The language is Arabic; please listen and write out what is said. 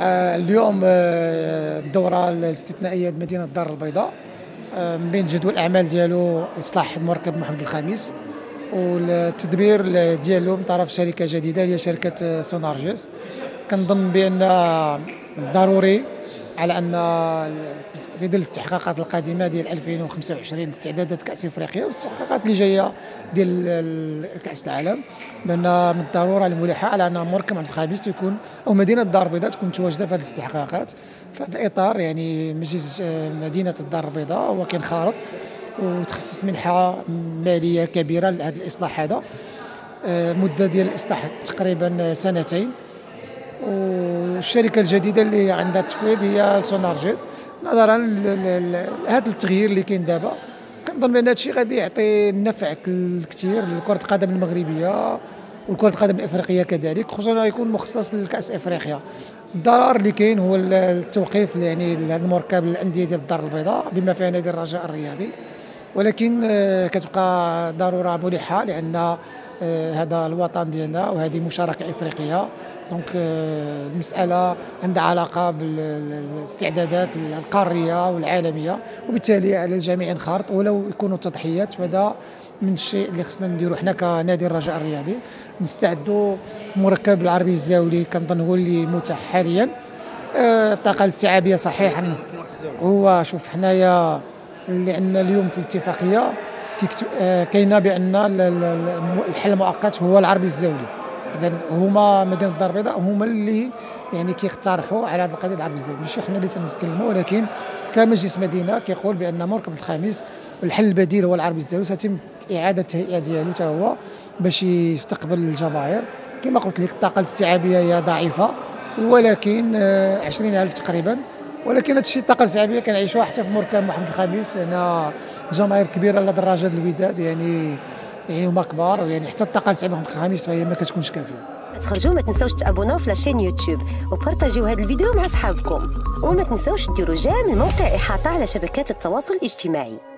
اليوم الدورة الاستثنائية بمدينة الدار البيضاء، من بين جدول الأعمال ديالو إصلاح المركب محمد الخامس والتدبير ديالو من طرف شركة جديدة هي شركة سونارجس. كنظن بأن ضروري على أن في ظل الاستحقاقات القادمة ديال 2025 استعدادات كأس إفريقيا والاستحقاقات اللي جاية ديال كأس العالم، بأن من الضرورة الملحة على أن مركب محمد الخامس يكون أو مدينة الدار البيضاء تكون متواجدة في هذه الاستحقاقات. في هذا الإطار يعني مجلس مدينة الدار البيضاء هو كينخرط وتخصص منحة مالية كبيرة لهذا الإصلاح. هذا مدة ديال الإصلاح تقريبا سنتين، والشركه الجديده اللي عندها التفويض هي سونارجيت. نظرا لهذا التغيير اللي كاين دابا كنظن بان هذا الشيء غادي يعطي النفع الكثير لكره القدم المغربيه وكره القدم الافريقيه كذلك، خصوصا يكون مخصص لكاس افريقيا. الضرر اللي كاين هو التوقيف يعني لهذا المركب الانديه ديال الدار البيضاء بما فيها نادي الرجاء الرياضي، ولكن كتبقى ضروره ملحه لان هذا الوطن ديالنا وهذه مشاركه افريقيه. دونك المسألة عندها علاقة بالاستعدادات القارية والعالمية، وبالتالي على الجميع ينخرط ولو يكونوا تضحيات. فهذا من الشيء اللي خصنا نديرو حنا كنادي الرجاء الرياضي، نستعدوا مركب العربي الزاولي كنظن هو اللي متاح حاليا. الطاقة الاستيعابية صحيح هو شوف حنايا اللي عندنا اليوم في الاتفاقية كاينة بأن الحل المؤقت هو العربي الزاولي. إذا هما مدينة الدار البيضاء هما اللي يعني كيقترحوا على هذه القضية العربي الزاولي، ماشي حنا اللي تنتكلموا، ولكن كمجلس مدينة كيقول بأن مركب الخامس الحل البديل هو العربي الزاولي. سيتم إعادة التهيئة ديالو حتى هو باش يستقبل الجماهير. كما قلت لك الطاقة الاستيعابية هي ضعيفة، ولكن 20,000 تقريبا، ولكن هذا الشيء الطاقة الاستيعابية كنعيشوها حتى في مركب محمد الخامس، لأن جماهير كبيرة لهاد الرجاء الوداد يعني هما كبار، ويعني حتى الطاقه تاعهم الخامس فهي ما كتكونش كافيه. ما تخرجوا ما تنساوش تابوناو في لاشين يوتيوب وبارطاجيو هذا الفيديو مع صحابكم، وما تنساوش ديروا جام الموقع احاطه على شبكات التواصل الاجتماعي.